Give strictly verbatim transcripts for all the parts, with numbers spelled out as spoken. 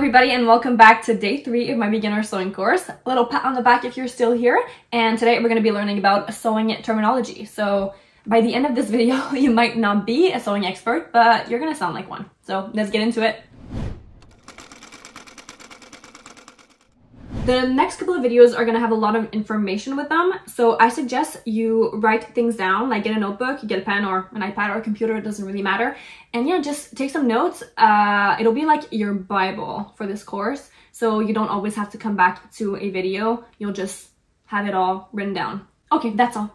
everybody, and welcome back to day three of my beginner sewing course. A little pat on the back if you're still here. And today we're going to be learning about sewing terminology. So by the end of this video, you might not be a sewing expert, but you're going to sound like one. So let's get into it. The next couple of videos are going to have a lot of information with them, so I suggest you write things down, like get a notebook, you get a pen or an iPad or a computer, it doesn't really matter. And yeah, just take some notes. Uh, it'll be like your Bible for this course, so you don't always have to come back to a video. You'll just have it all written down. Okay, that's all.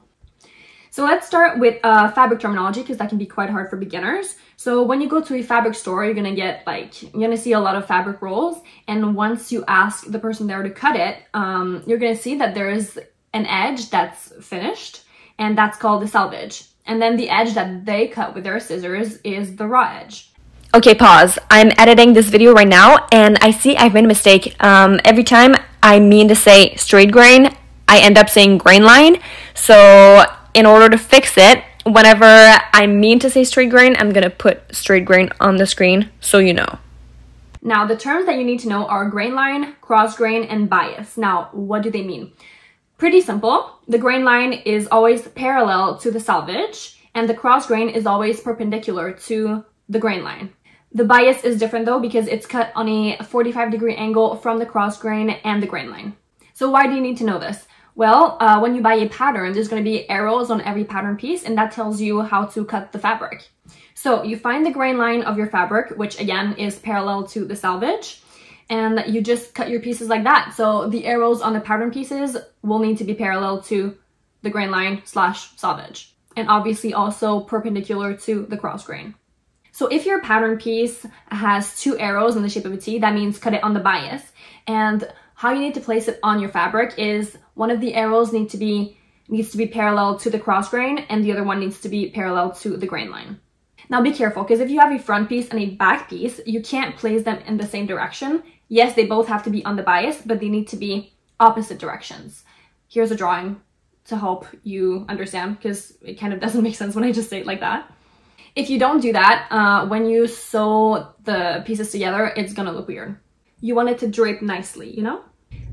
So let's start with uh, fabric terminology, because that can be quite hard for beginners. So when you go to a fabric store, you're gonna get like, you're gonna see a lot of fabric rolls. And once you ask the person there to cut it, um, you're gonna see that there is an edge that's finished, and that's called the selvage. And then the edge that they cut with their scissors is the raw edge. Okay, pause. I'm editing this video right now, and I see I've made a mistake. Um, every time I mean to say straight grain, I end up saying grain line. So in order to fix it, whenever I mean to say straight grain, I'm gonna put straight grain on the screen so you know. Now, the terms that you need to know are grain line, cross grain, and bias. Now, what do they mean? Pretty simple. The grain line is always parallel to the selvage, and the cross grain is always perpendicular to the grain line. The bias is different though, because it's cut on a forty-five degree angle from the cross grain and the grain line. So why do you need to know this? Well, uh, when you buy a pattern, there's going to be arrows on every pattern piece, and that tells you how to cut the fabric. So you find the grain line of your fabric, which again is parallel to the selvage, and you just cut your pieces like that. So the arrows on the pattern pieces will need to be parallel to the grain line slash selvage, and obviously also perpendicular to the cross grain. So if your pattern piece has two arrows in the shape of a T, that means cut it on the bias. And how you need to place it on your fabric is one of the arrows need to be needs to be parallel to the cross grain, and the other one needs to be parallel to the grain line. Now be careful, because if you have a front piece and a back piece, you can't place them in the same direction. Yes, they both have to be on the bias, but they need to be opposite directions. Here's a drawing to help you understand, because it kind of doesn't make sense when I just say it like that. If you don't do that, uh, when you sew the pieces together, it's gonna look weird. You want it to drape nicely, you know?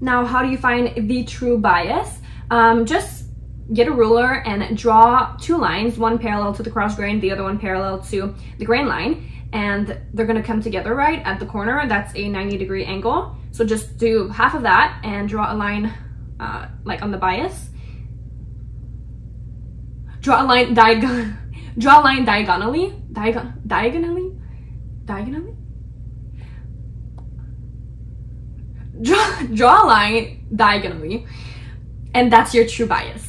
Now, how do you find the true bias? Um, just get a ruler and draw two lines, one parallel to the cross grain, the other one parallel to the grain line, and they're gonna come together right at the corner. That's a ninety degree angle. So just do half of that and draw a line uh, like on the bias. Draw a line diagonally. Draw a line diagonally. Diagon diagonally? Diagonally? Draw, draw a line diagonally, and that's your true bias.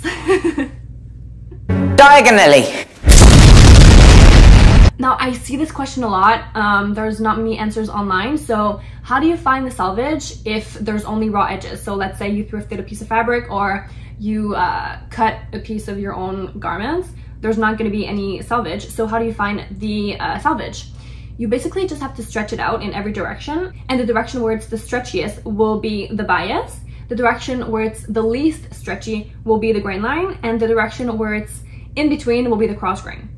Diagonally. Now, I see this question a lot. Um, there's not many answers online. So how do you find the selvage if there's only raw edges? So let's say you thrifted a piece of fabric, or you uh, cut a piece of your own garments. There's not going to be any selvage. So how do you find the uh, selvage? You basically just have to stretch it out in every direction, and the direction where it's the stretchiest will be the bias, the direction where it's the least stretchy will be the grain line, and the direction where it's in between will be the cross grain.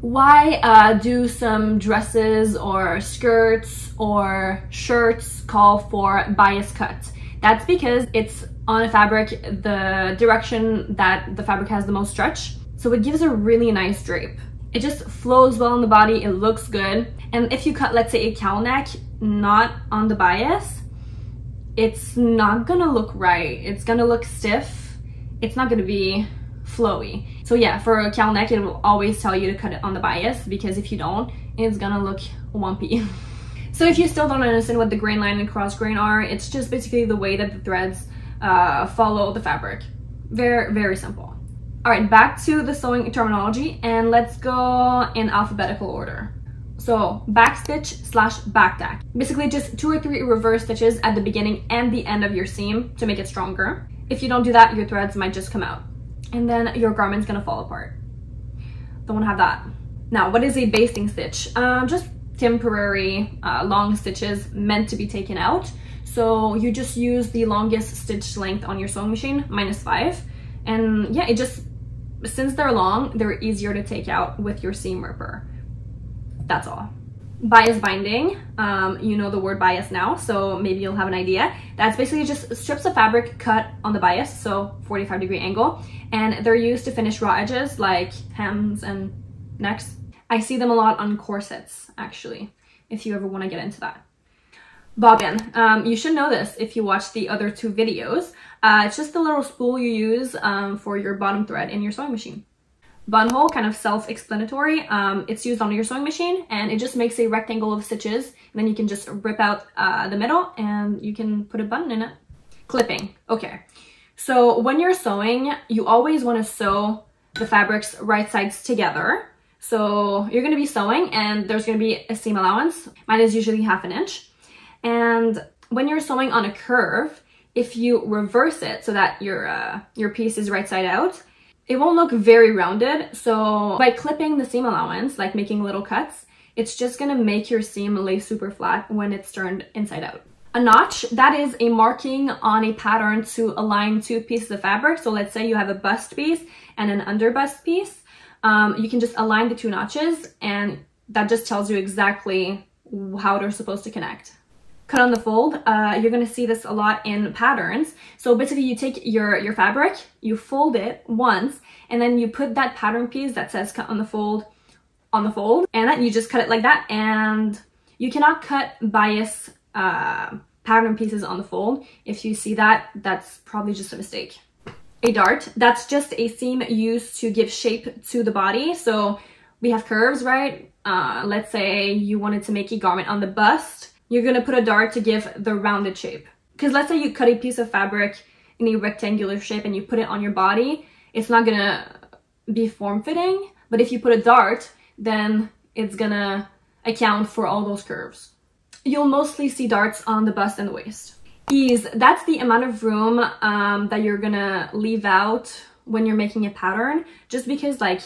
Why uh, do some dresses or skirts or shirts call for bias cut? That's because it's on a fabric the direction that the fabric has the most stretch, so it gives a really nice drape. It just flows well on the body, it looks good. And if you cut, let's say, a cowl neck not on the bias, it's not gonna look right. It's gonna look stiff. It's not gonna be flowy. So yeah, for a cowl neck, it will always tell you to cut it on the bias, because if you don't, it's gonna look wumpy. So if you still don't understand what the grain line and cross grain are, it's just basically the way that the threads uh, follow the fabric. Very, very simple. All right, back to the sewing terminology, and let's go in alphabetical order. So back stitch slash back tack. Basically just two or three reverse stitches at the beginning and the end of your seam to make it stronger. If you don't do that, your threads might just come out, and then your garment's gonna fall apart. Don't wanna have that. Now, what is a basting stitch? Um, just temporary uh, long stitches meant to be taken out. So you just use the longest stitch length on your sewing machine, minus five. And yeah, it just, since they're long, they're easier to take out with your seam ripper. That's all. bias binding. Um, you know the word bias now, so maybe you'll have an idea. That's basically just strips of fabric cut on the bias, so forty-five degree angle, and they're used to finish raw edges like hems and necks. I see them a lot on corsets, actually, if you ever want to get into that. Bobbin. Um, you should know this if you watch the other two videos. Uh, it's just the little spool you use um, for your bottom thread in your sewing machine. Bunhole, kind of self-explanatory. Um, it's used on your sewing machine and it just makes a rectangle of stitches, and then you can just rip out uh, the middle and you can put a button in it. Clipping. Okay, so when you're sewing, you always want to sew the fabric's right sides together. So you're going to be sewing and there's going to be a seam allowance. Mine is usually half an inch. And when you're sewing on a curve, if you reverse it so that your uh, your piece is right side out, it won't look very rounded. So by clipping the seam allowance, like making little cuts, it's just gonna make your seam lay super flat when it's turned inside out. A notch, that is a marking on a pattern to align two pieces of fabric. So let's say you have a bust piece and an under bust piece. Um, you can just align the two notches and that just tells you exactly how they're supposed to connect. Cut on the fold, uh, you're gonna see this a lot in patterns. So basically you take your, your fabric, you fold it once, and then you put that pattern piece that says cut on the fold on the fold, and then you just cut it like that, and you cannot cut bias uh, pattern pieces on the fold. If you see that, that's probably just a mistake. A dart, that's just a seam used to give shape to the body. So we have curves, right? Uh, let's say you wanted to make a garment on the bust. You're gonna put a dart to give the rounded shape. Because let's say you cut a piece of fabric in a rectangular shape and you put it on your body, it's not gonna be form-fitting, but if you put a dart, then it's gonna account for all those curves. You'll mostly see darts on the bust and the waist. Ease, that's the amount of room um, that you're gonna leave out when you're making a pattern, just because like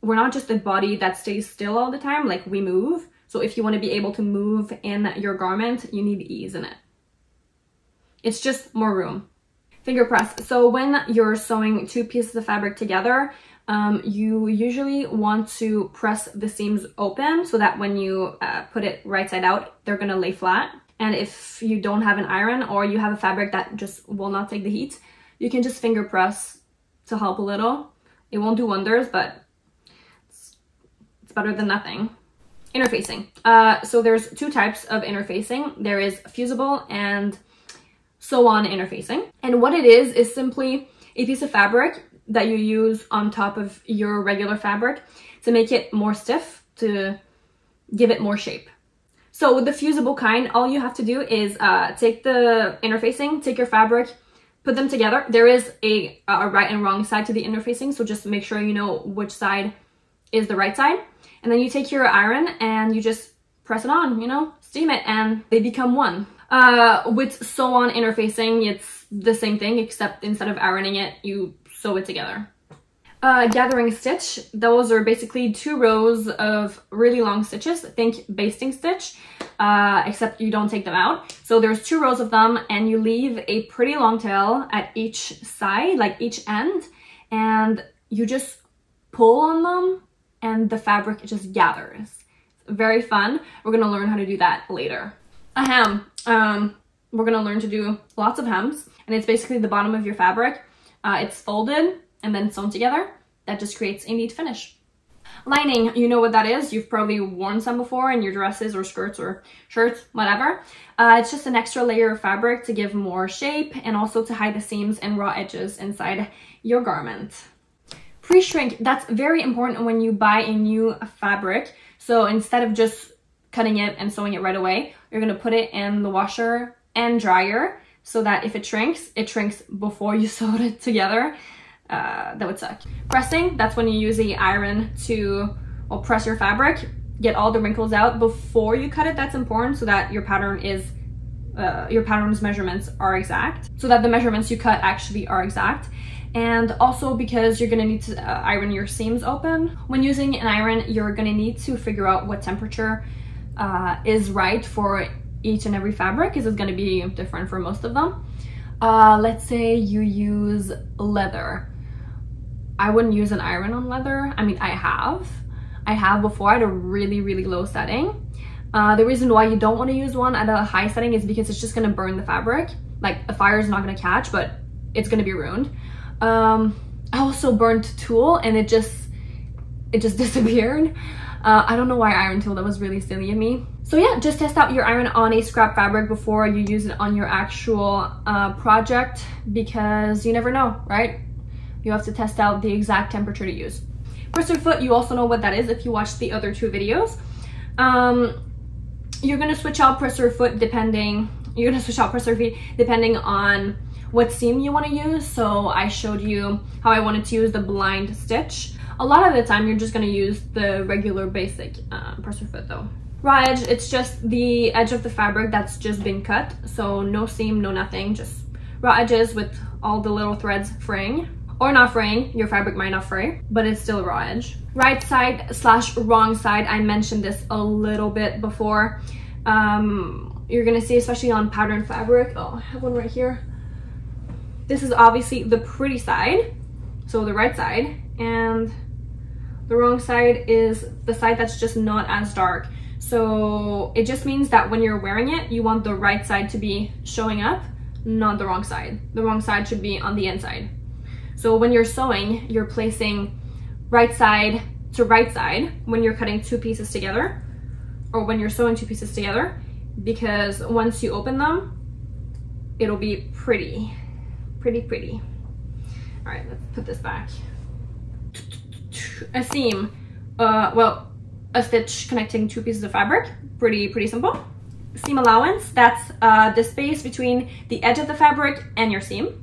we're not just a body that stays still all the time, like we move. So if you want to be able to move in your garment, you need ease in it. It's just more room. Finger press. So when you're sewing two pieces of fabric together, um, you usually want to press the seams open so that when you uh, put it right side out, they're going to lay flat. And if you don't have an iron or you have a fabric that just will not take the heat, you can just finger press to help a little. It won't do wonders, but it's, it's better than nothing. Interfacing. Uh, so there's two types of interfacing. There is fusible and sew on interfacing. And what it is is simply a piece of fabric that you use on top of your regular fabric to make it more stiff, to give it more shape. So with the fusible kind, all you have to do is uh, take the interfacing, take your fabric, put them together. There is a, a right and wrong side to the interfacing, so just make sure you know which side is the right side. And then you take your iron and you just press it on, you know, steam it, and they become one. Uh, with sew-on interfacing, it's the same thing, except instead of ironing it, you sew it together. Uh, gathering stitch, those are basically two rows of really long stitches. Think basting stitch, uh, except you don't take them out. So there's two rows of them, and you leave a pretty long tail at each side, like each end, and you just pull on them, and the fabric just gathers. Very fun. We're gonna learn how to do that later. A hem. Um, we're gonna learn to do lots of hems, and it's basically the bottom of your fabric. Uh, it's folded and then sewn together. That just creates a neat finish. Lining, you know what that is. You've probably worn some before in your dresses or skirts or shirts, whatever. Uh, it's just an extra layer of fabric to give more shape and also to hide the seams and raw edges inside your garment. Pre-shrink, that's very important when you buy a new fabric. So instead of just cutting it and sewing it right away, you're gonna put it in the washer and dryer so that if it shrinks, it shrinks before you sewed it together. Uh, that would suck. Pressing, that's when you use the iron to well, press your fabric, get all the wrinkles out before you cut it. That's important so that your pattern is uh, your pattern's measurements are exact, so that the measurements you cut actually are exact. And also because you're gonna need to uh, iron your seams open. When using an iron, you're gonna need to figure out what temperature uh, is right for each and every fabric, because it's gonna be different for most of them. Uh, let's say you use leather. I wouldn't use an iron on leather. I mean, I have. I have before at a really, really low setting. Uh, the reason why you don't want to use one at a high setting is because it's just going to burn the fabric. Like, the fire is not going to catch, but it's going to be ruined. Um, I also burnt tulle and it just, it just disappeared. Uh, I don't know why I ironed tulle. That was really silly of me. So yeah, just test out your iron on a scrap fabric before you use it on your actual uh, project, because you never know, right? You have to test out the exact temperature to use. Worsted foot, you also know what that is if you watched the other two videos. Um, you're gonna switch out presser foot depending, you're gonna switch out presser feet depending on what seam you wanna use. So I showed you how I wanted to use the blind stitch. A lot of the time, you're just gonna use the regular basic uh, presser foot though. Raw edge, it's just the edge of the fabric that's just been cut. So no seam, no nothing, just raw edges with all the little threads fraying. Or not fraying, your fabric might not fray, but it's still a raw edge. Right side slash wrong side, I mentioned this a little bit before. Um, you're gonna see, especially on patterned fabric, oh, I have one right here. This is obviously the pretty side, so the right side, and the wrong side is the side that's just not as dark. So it just means that when you're wearing it, you want the right side to be showing up, not the wrong side. The wrong side should be on the inside. So when you're sewing, you're placing right side to right side when you're cutting two pieces together, or when you're sewing two pieces together, because once you open them, it'll be pretty, pretty, pretty. All right, let's put this back. A seam, uh, well, a stitch connecting two pieces of fabric, pretty, pretty simple. Seam allowance, that's uh, the space between the edge of the fabric and your seam.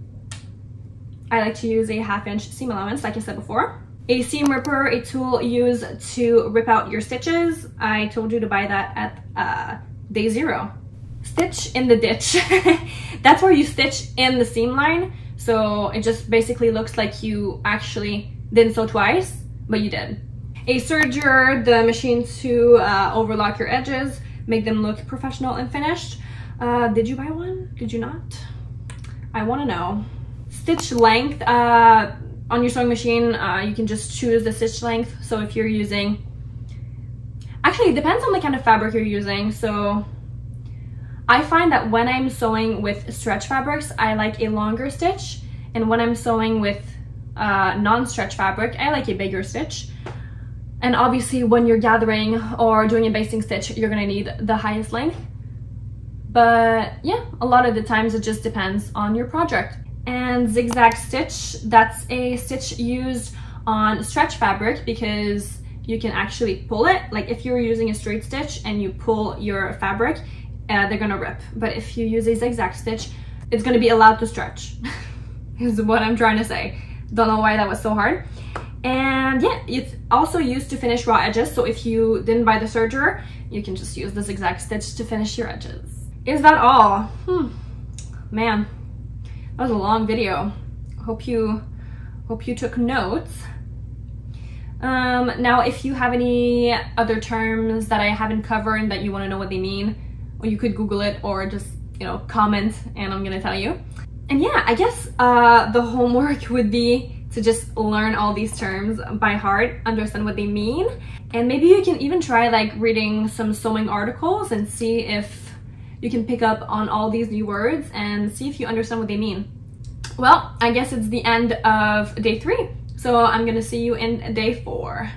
I like to use a half inch seam allowance, like I said before. A seam ripper, a tool used to rip out your stitches. I told you to buy that at uh, day zero. Stitch in the ditch. That's where you stitch in the seam line. So it just basically looks like you actually didn't sew twice, but you did. A serger, the machine to uh, overlock your edges, make them look professional and finished. Uh, did you buy one? Did you not? I wanna know. Stitch length, uh, on your sewing machine, uh, you can just choose the stitch length. So if you're using, actually it depends on the kind of fabric you're using. So I find that when I'm sewing with stretch fabrics, I like a longer stitch. And when I'm sewing with uh, non-stretch fabric, I like a bigger stitch. And obviously when you're gathering or doing a basting stitch, you're gonna need the highest length. But yeah, a lot of the times it just depends on your project. And zigzag stitch, that's a stitch used on stretch fabric because you can actually pull it. Like if you're using a straight stitch and you pull your fabric, uh, they're gonna rip. But if you use a zigzag stitch, it's gonna be allowed to stretch, is what I'm trying to say. Don't know why that was so hard. And yeah, it's also used to finish raw edges. So if you didn't buy the serger, you can just use the zigzag stitch to finish your edges. Is that all? Hmm, man. That was a long video. Hope you hope you took notes. Um, now, if you have any other terms that I haven't covered that you want to know what they mean, or you could Google it, or just, you know, comment and I'm gonna tell you. And yeah, I guess uh, the homework would be to just learn all these terms by heart, understand what they mean, and maybe you can even try like reading some sewing articles and see if you can pick up on all these new words and see if you understand what they mean. Well, I guess it's the end of day three, so I'm gonna see you in day four.